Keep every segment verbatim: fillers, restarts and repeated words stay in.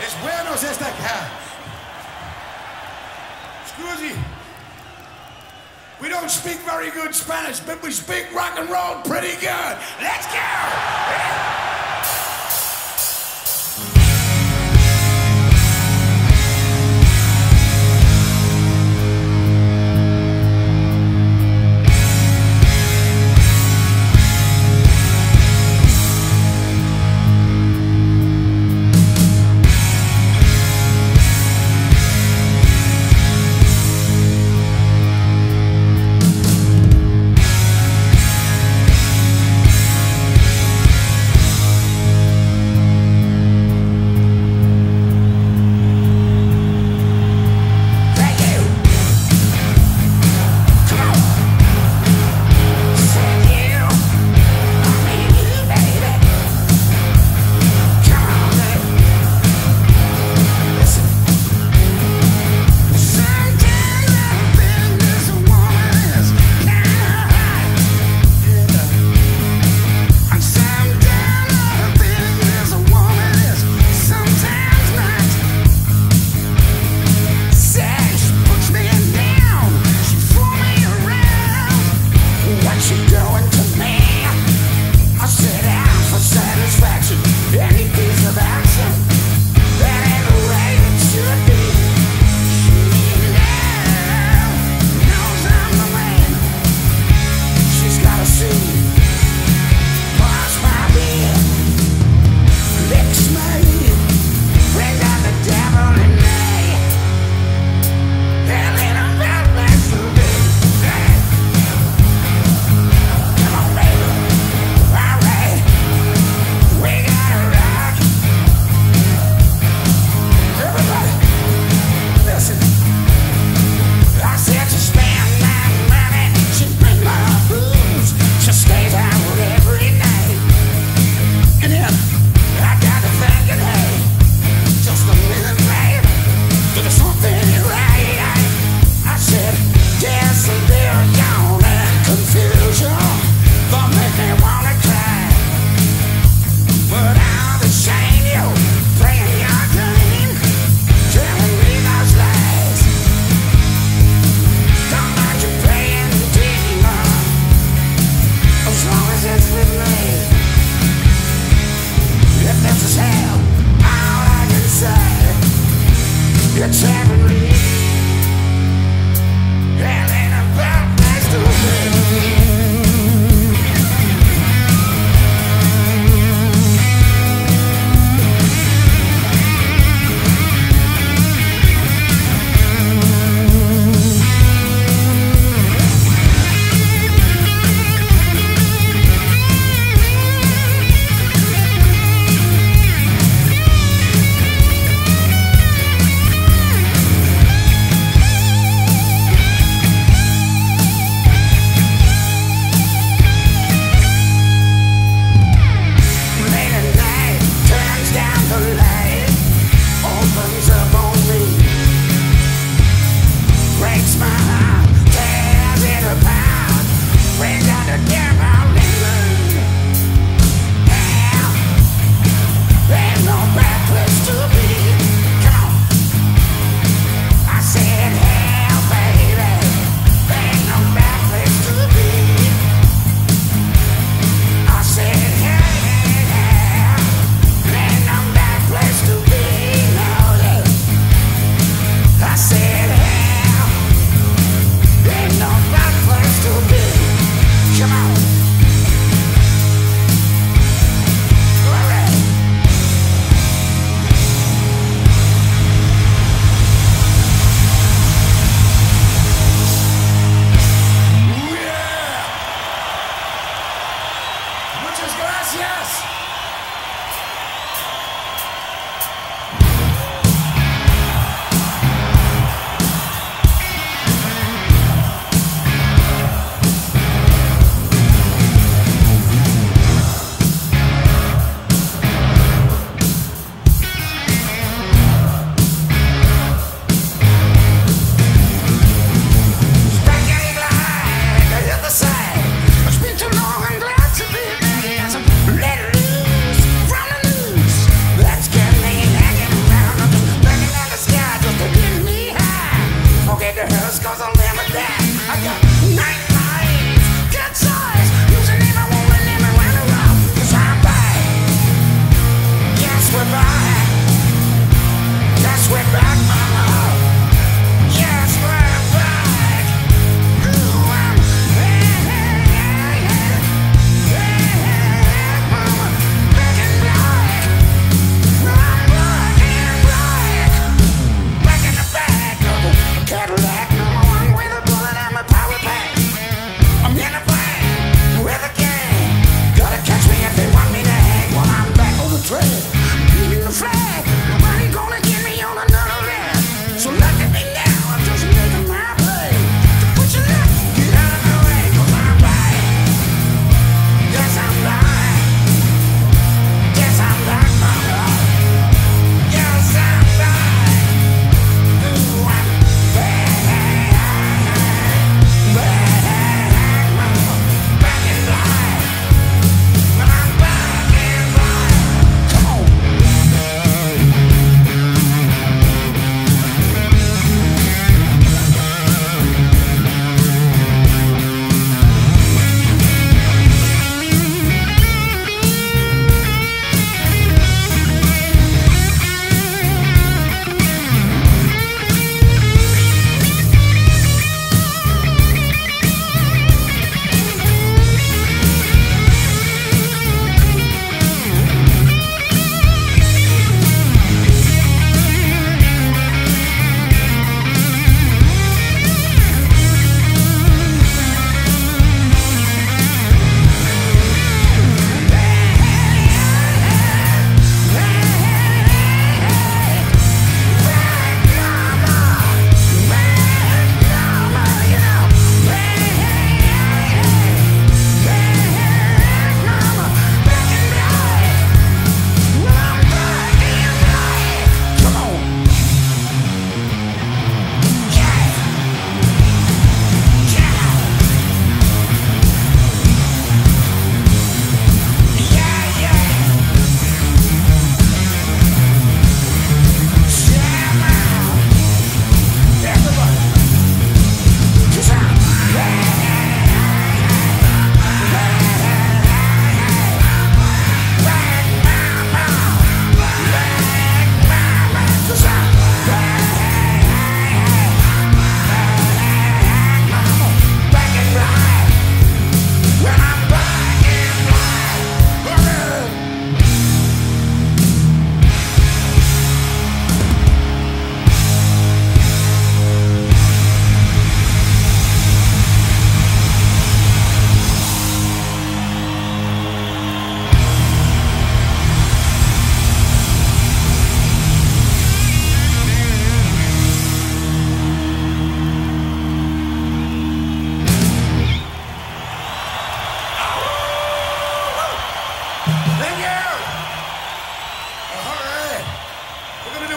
es bueno estar acá. Scusi. We don't speak very good Spanish, but we speak rock and roll pretty good. Let's go!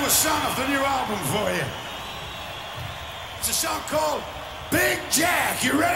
a song off the new album for you. It's a song called Big Jack. You ready?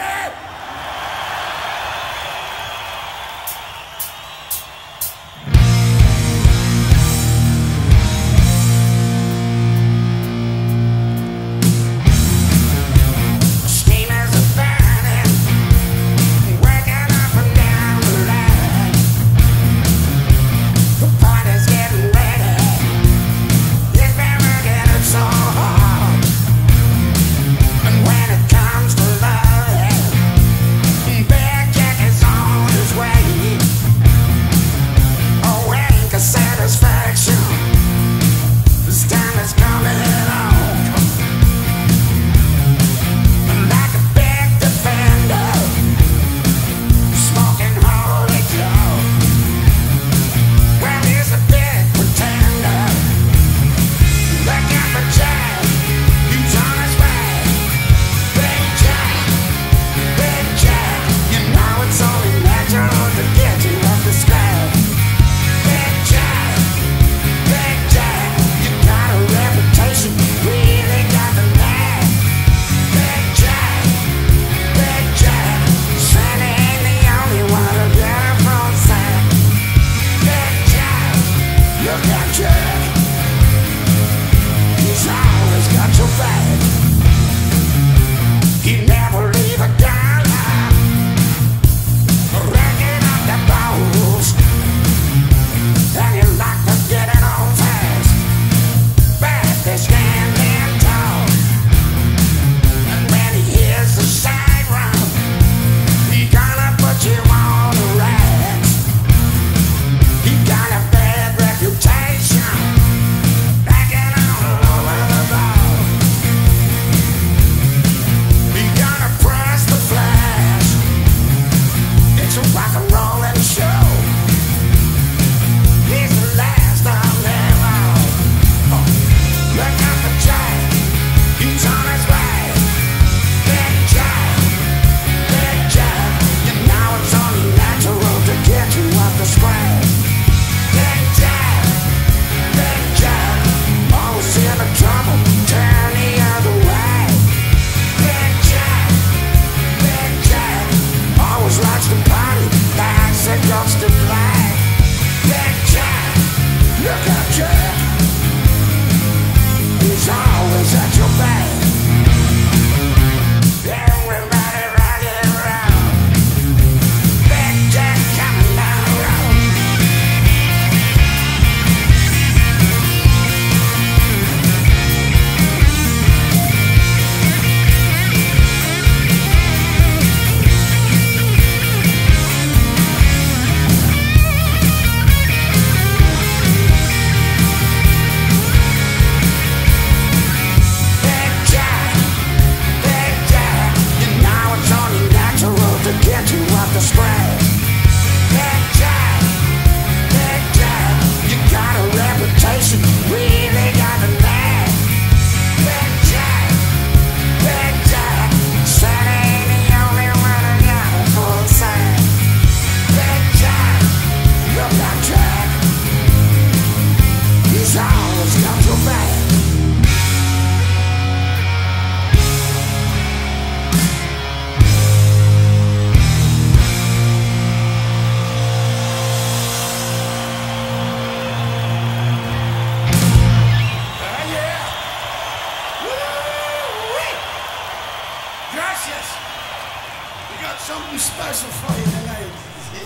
Something special for you tonight.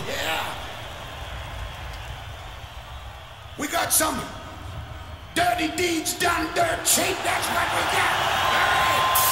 Yeah. We got some dirty deeds done dirt cheap. That's what we got. All right. Yeah.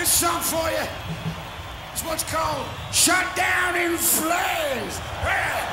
This song for you. It's what's called Shut Down in Flames. Hey.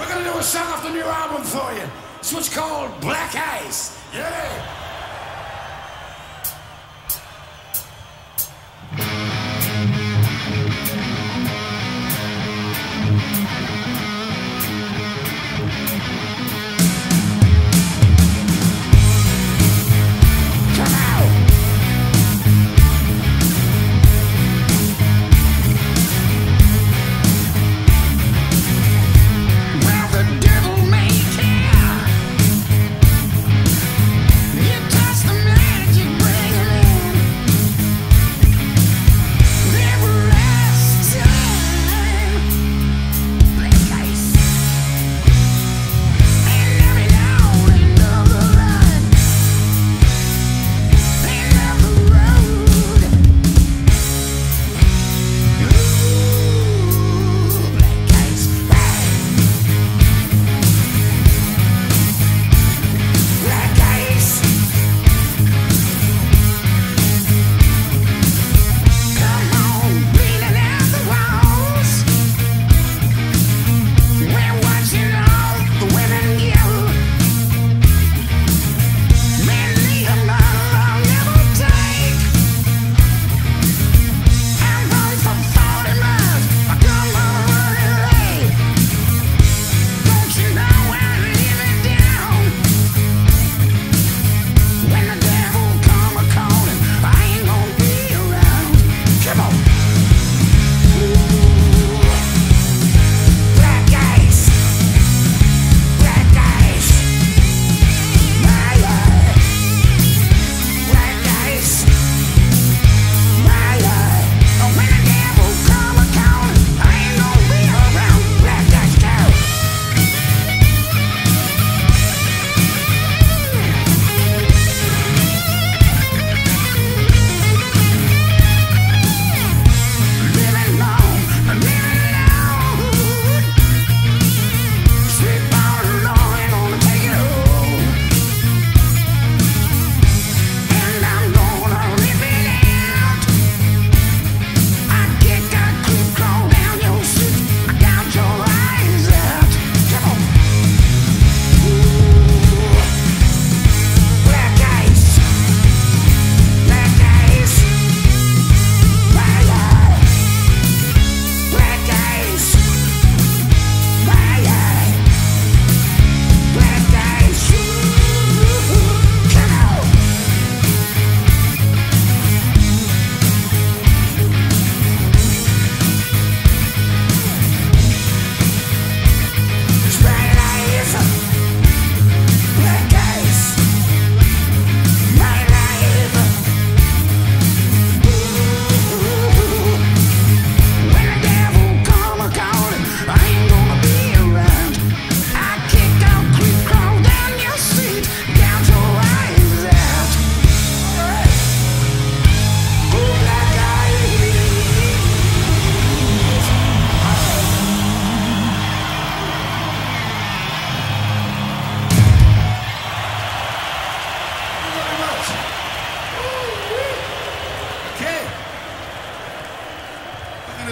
We're going to do a song off the new album for you. It's what's called Black Ice. Yeah!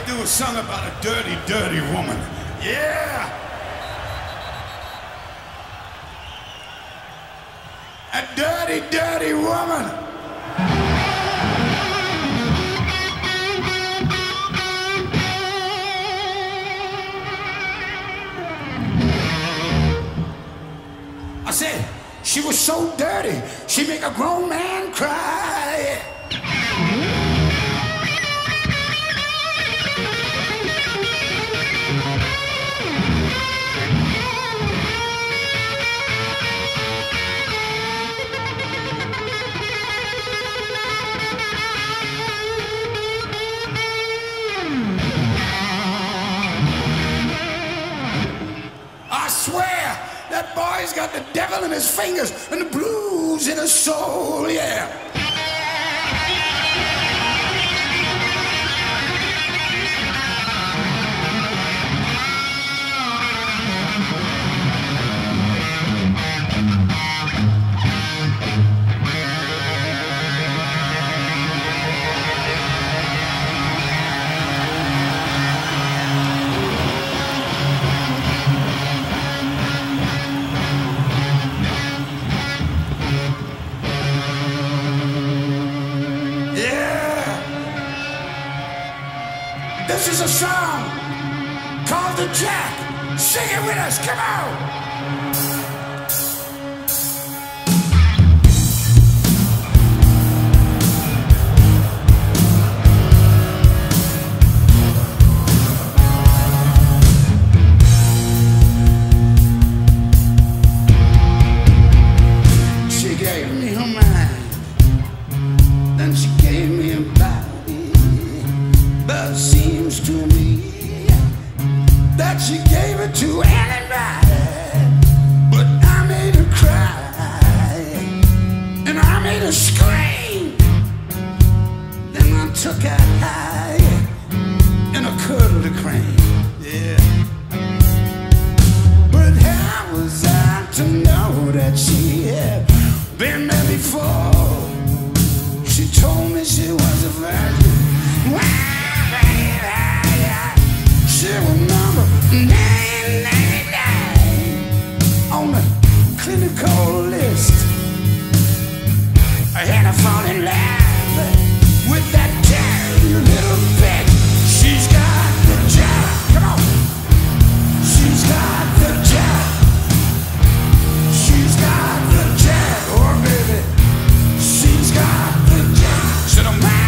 Do a song about a dirty, dirty woman. Yeah! A dirty, dirty woman! I said, she was so dirty, she make a grown man cry. That boy's got the devil in his fingers and the blues in his soul, yeah. is a song called The Jack. Sing it with us, come on! Should have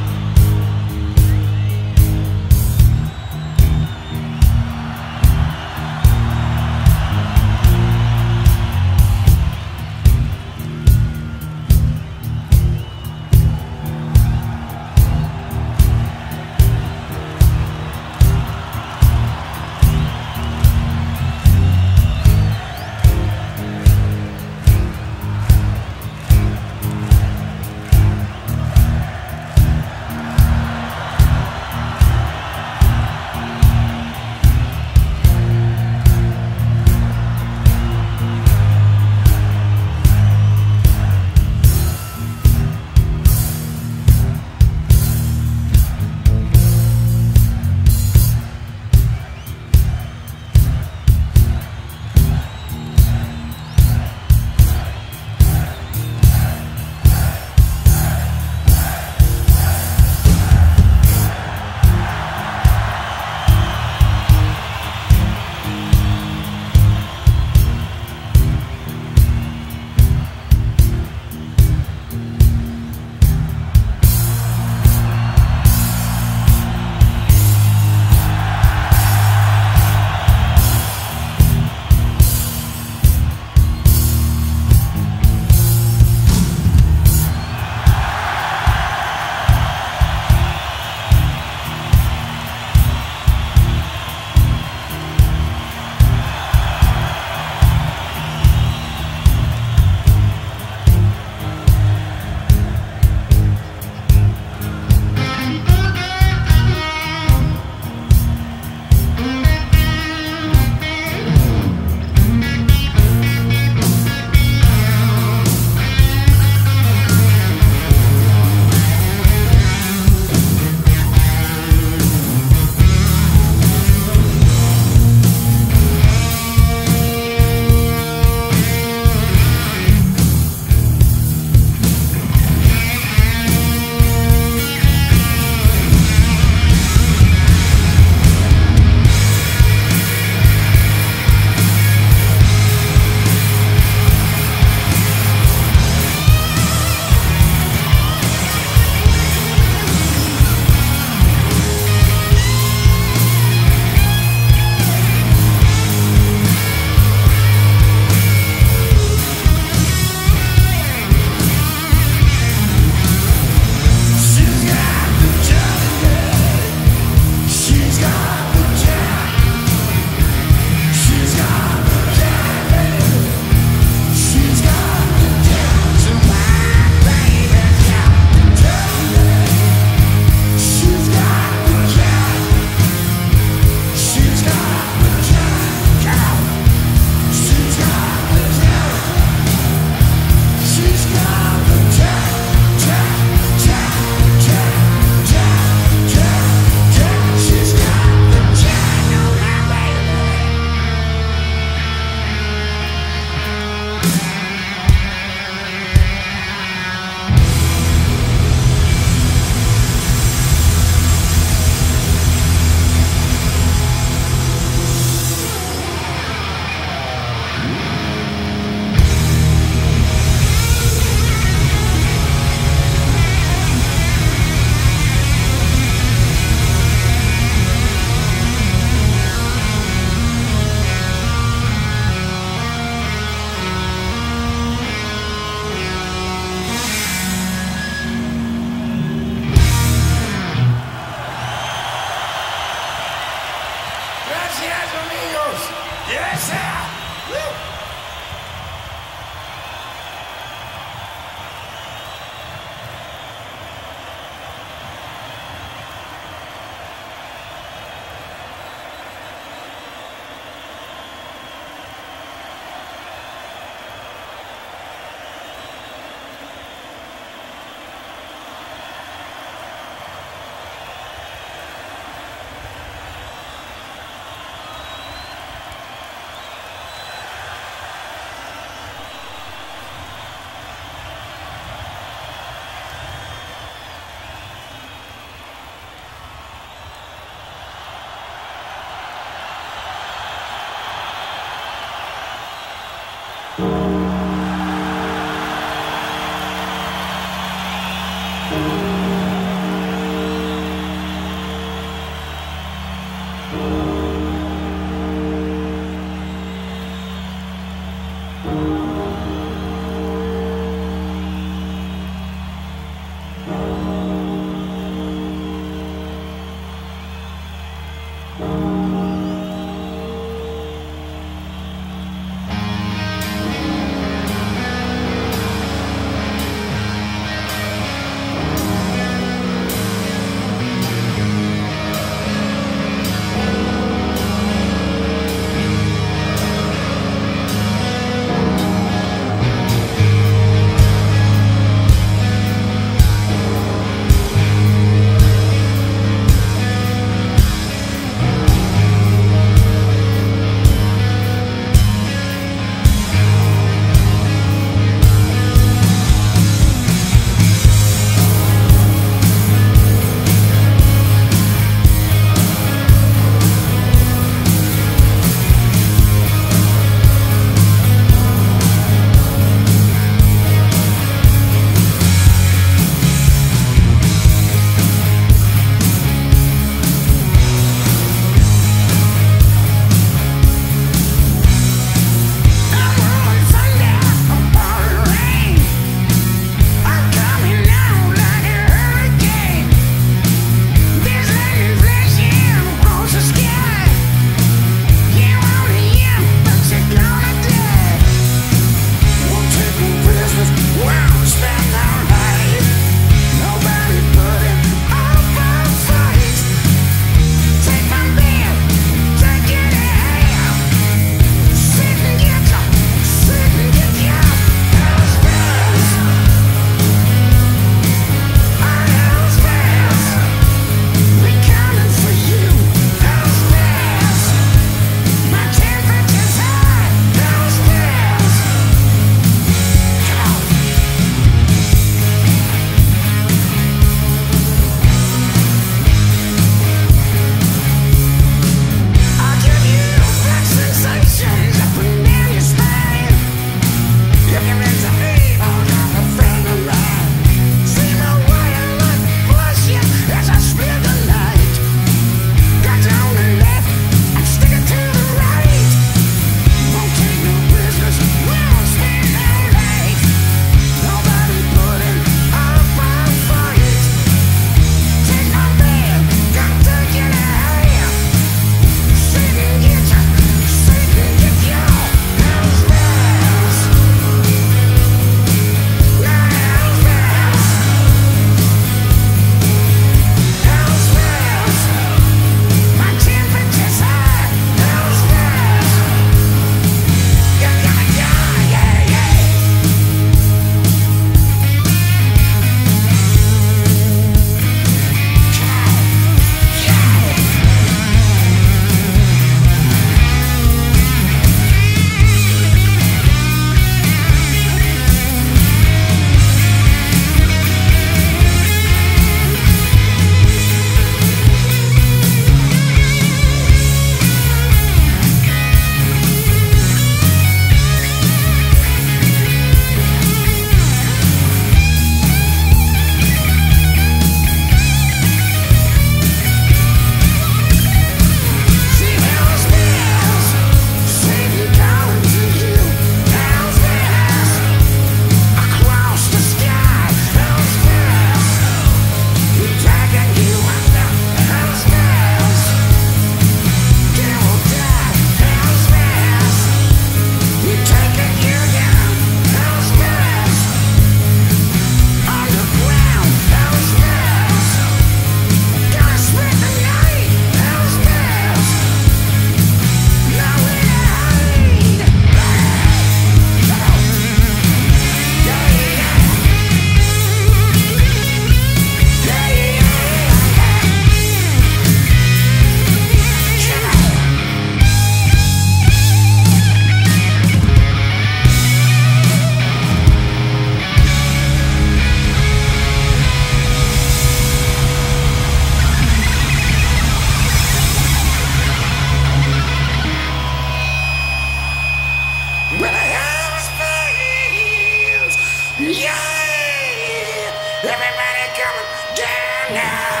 Everybody come down now.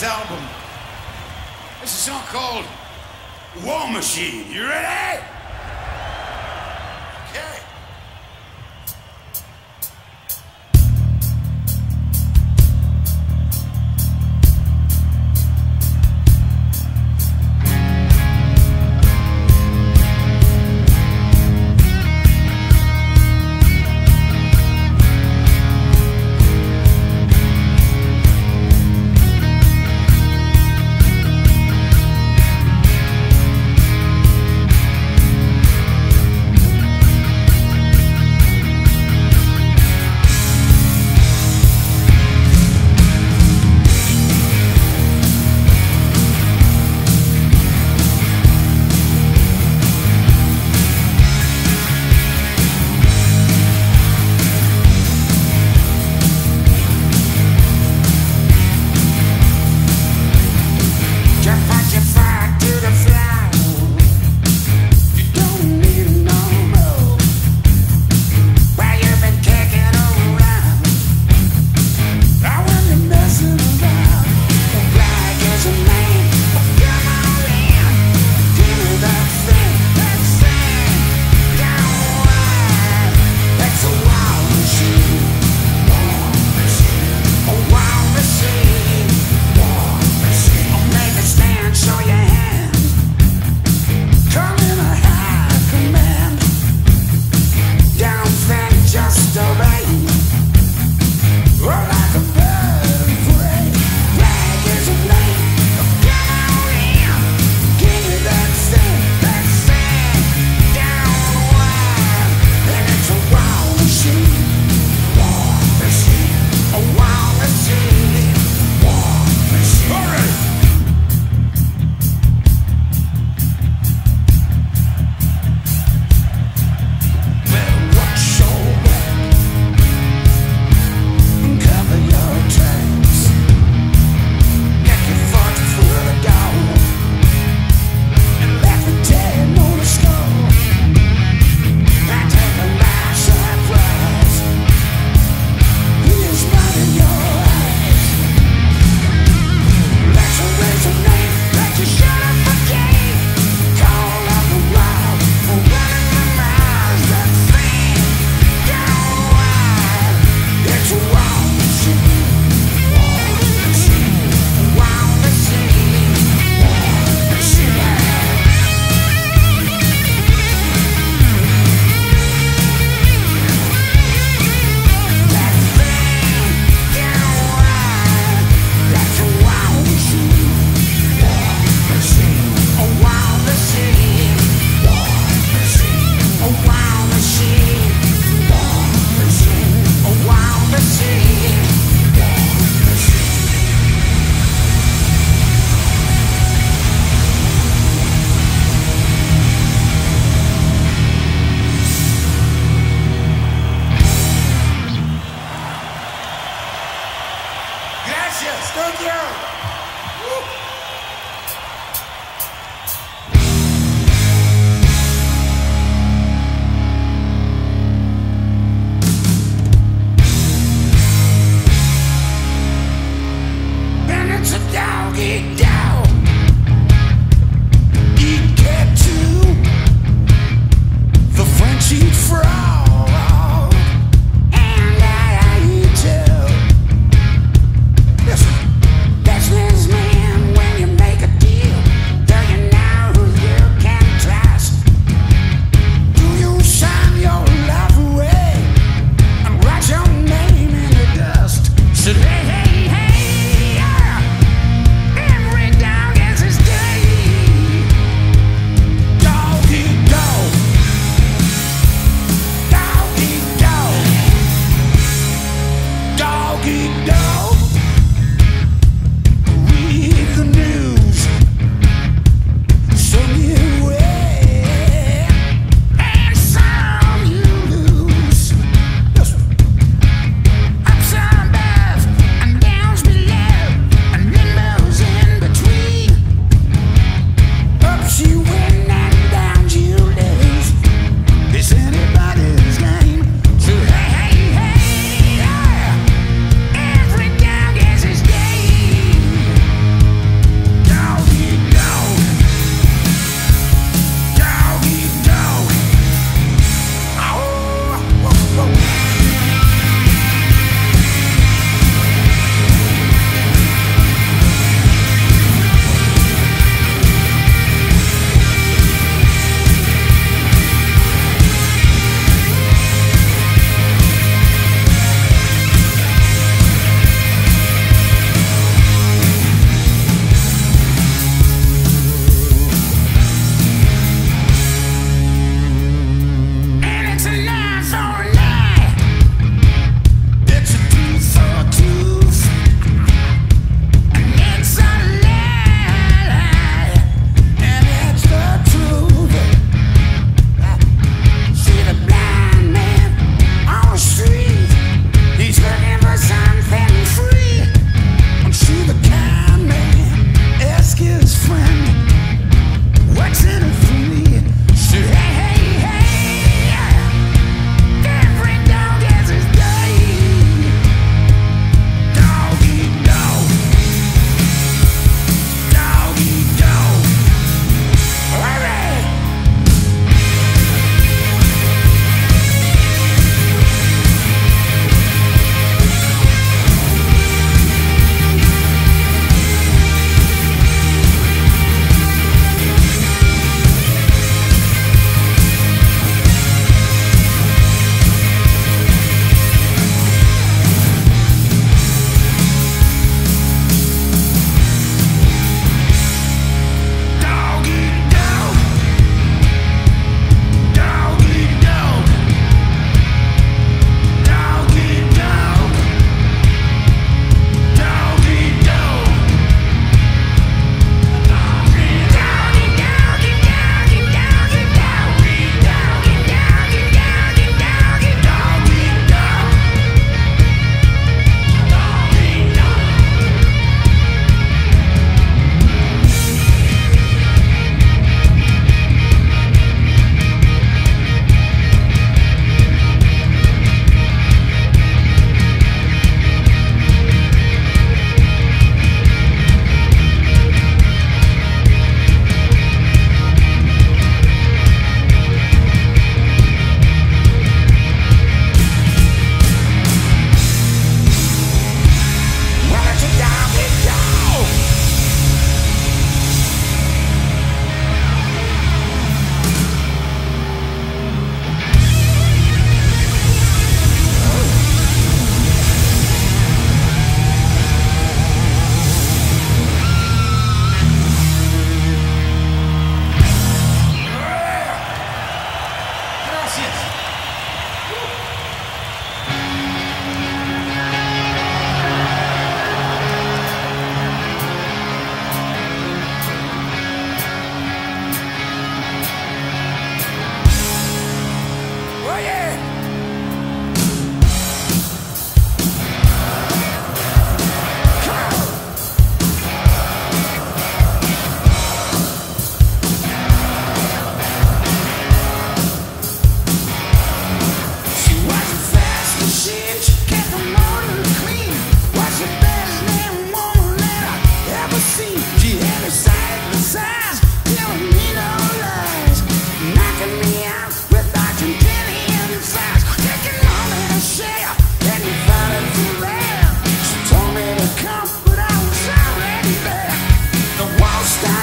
this album. This is a song called War Machine. You ready? Okay.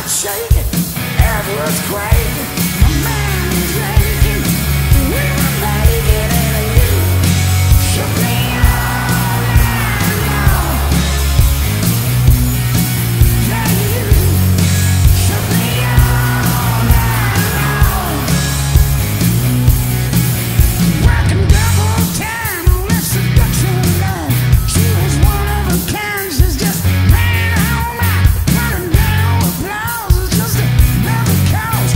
shake, it was great. My mind is aching, we were making it and you shook me all night long. Yeah, you shook me all night long. Working double time, less seduction alone. She was one of her kind, she's just ran all night. Running down applause, it's just another cause.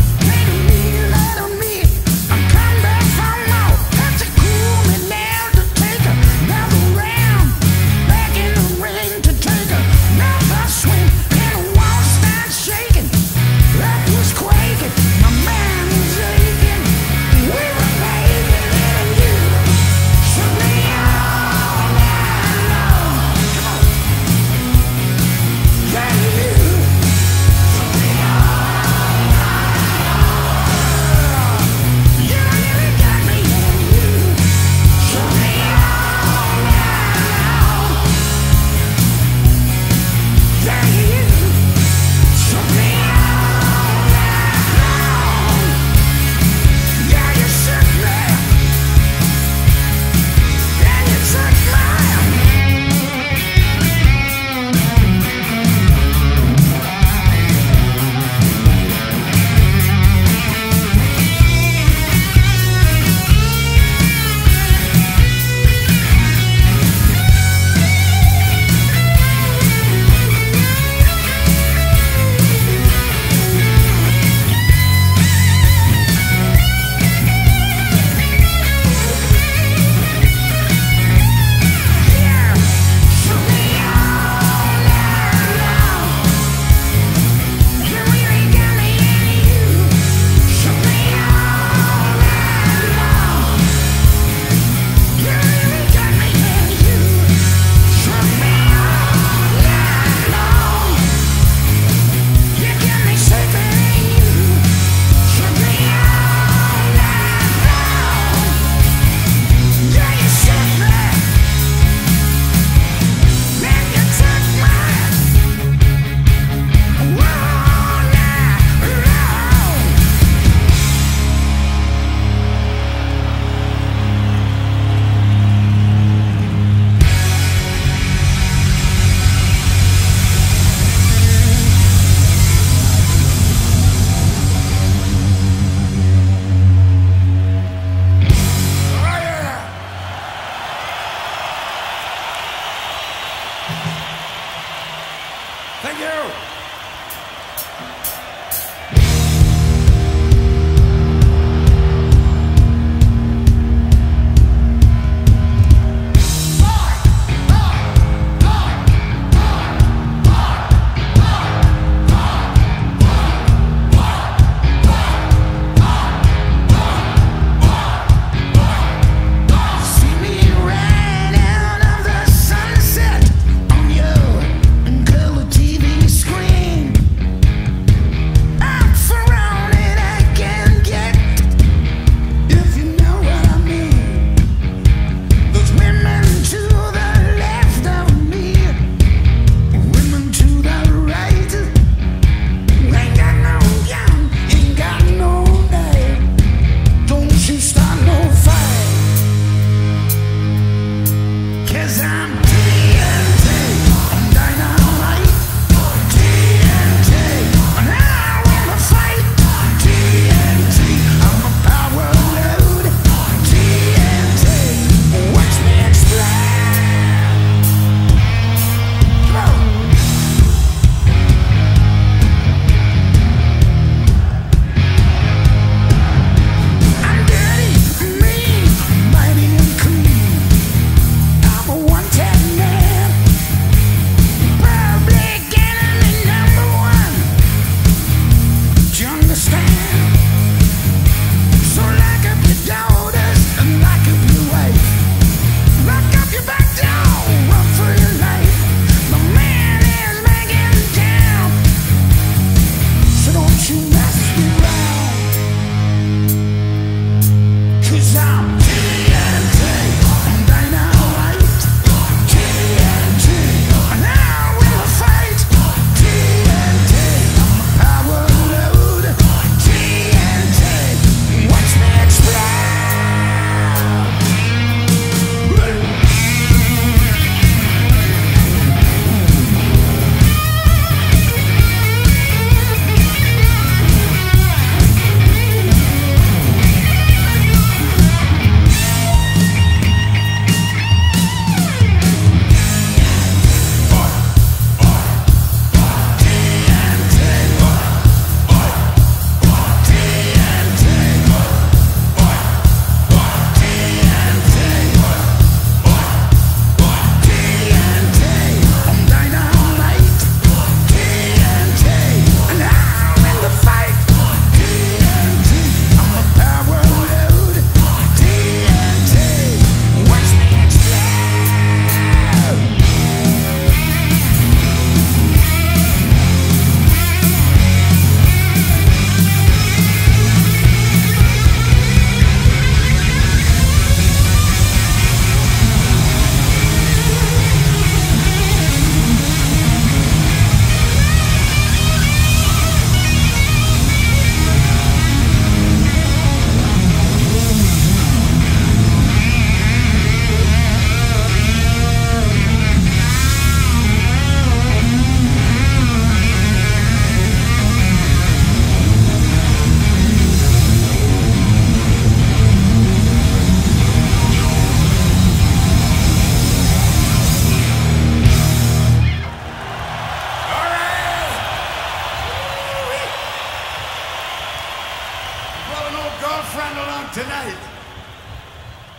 friend along tonight.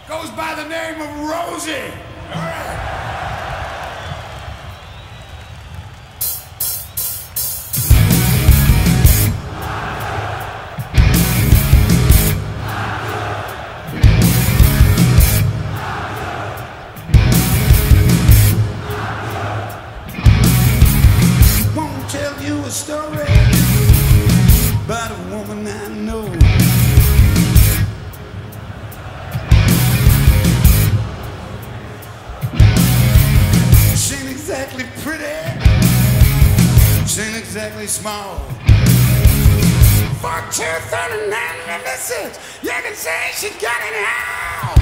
Goes by the name of Rosie. All right. Story about a woman I know. She ain't exactly pretty, she ain't exactly small. Four two thirty-nine, eleven six. You can say she got it out.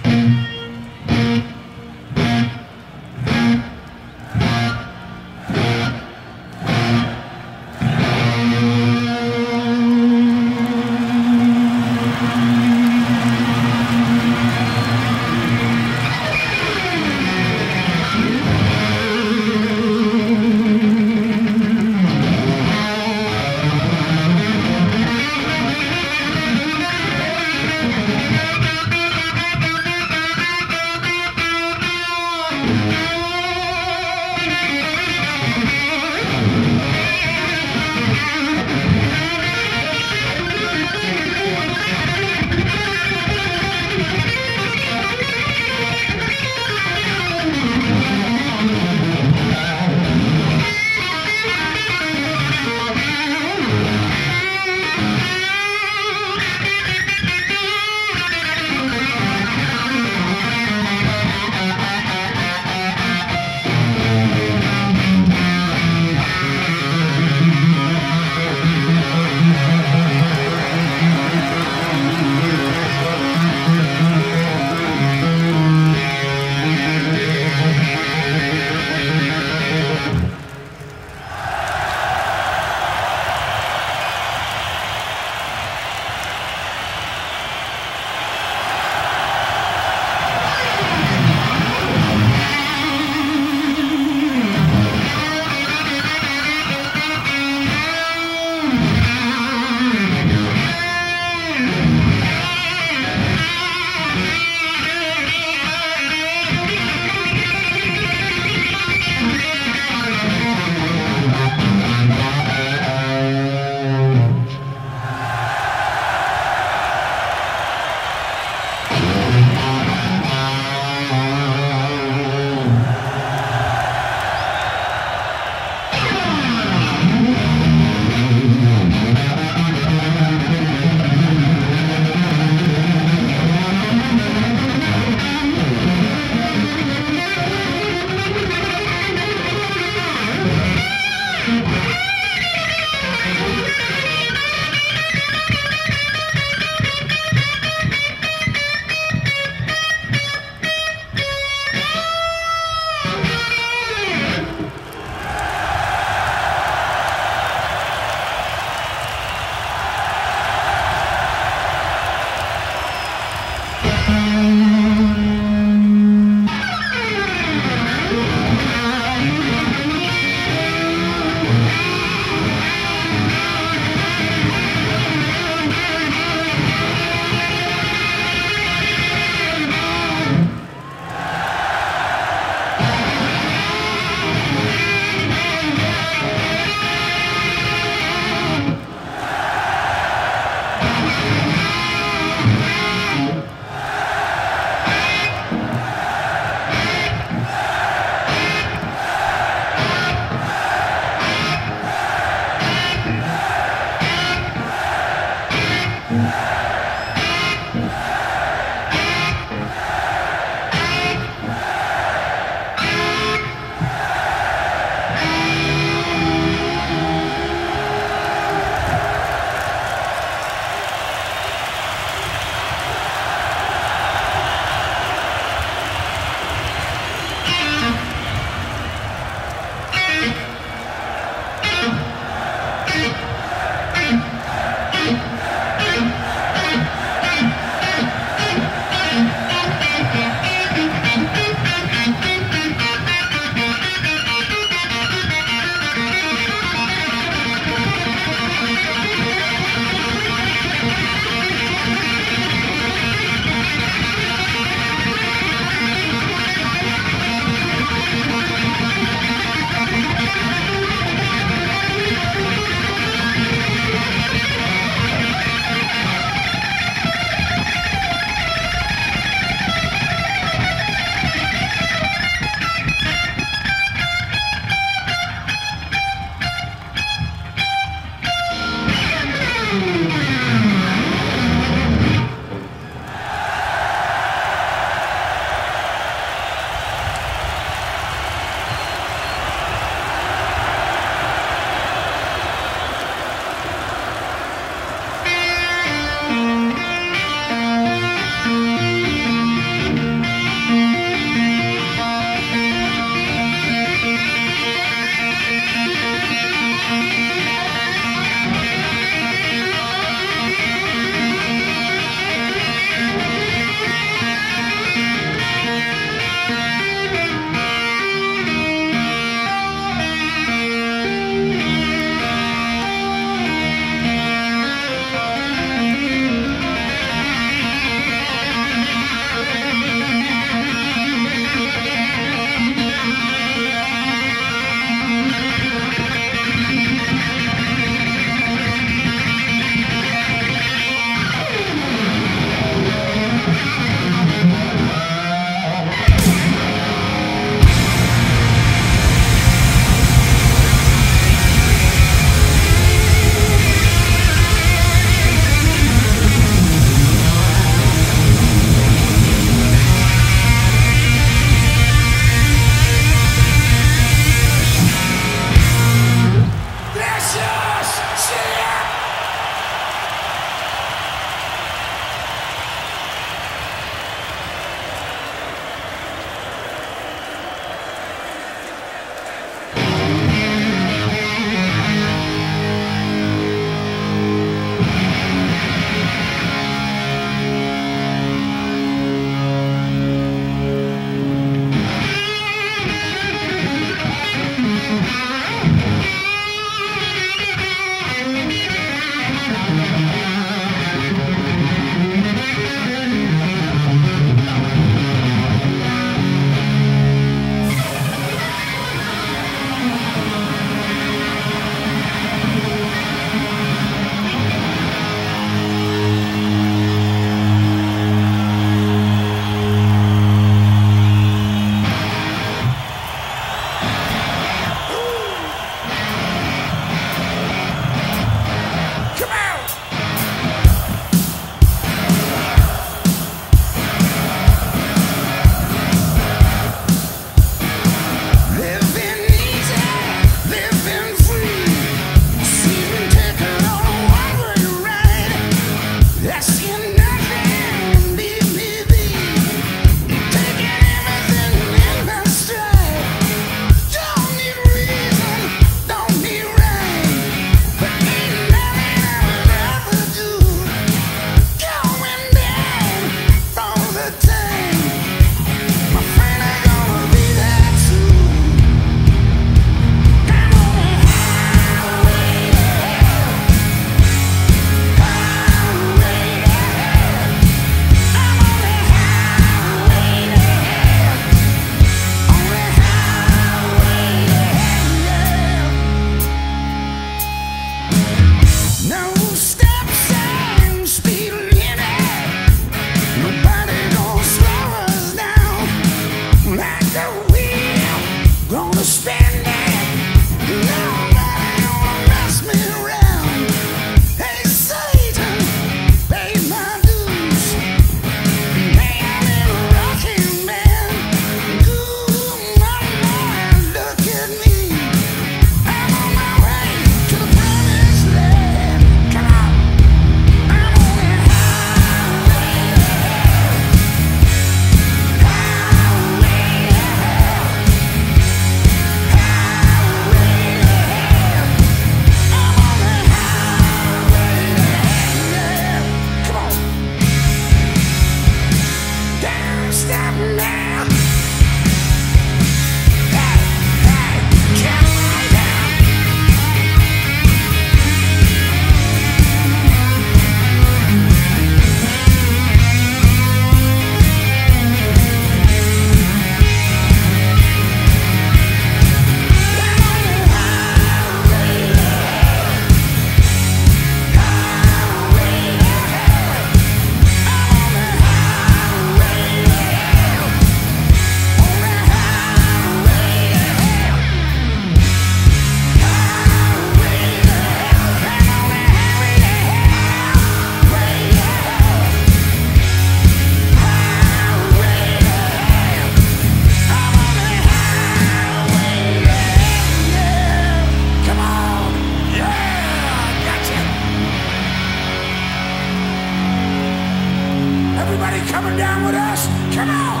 come on,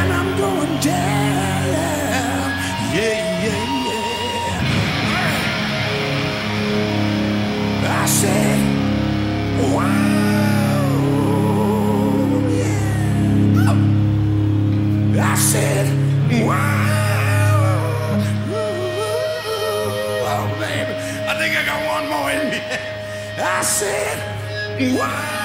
and I'm going down, yeah, yeah, yeah. I say, wow, yeah. Oh. I said, wow, oh baby, I think I got one more in me. I said, wow.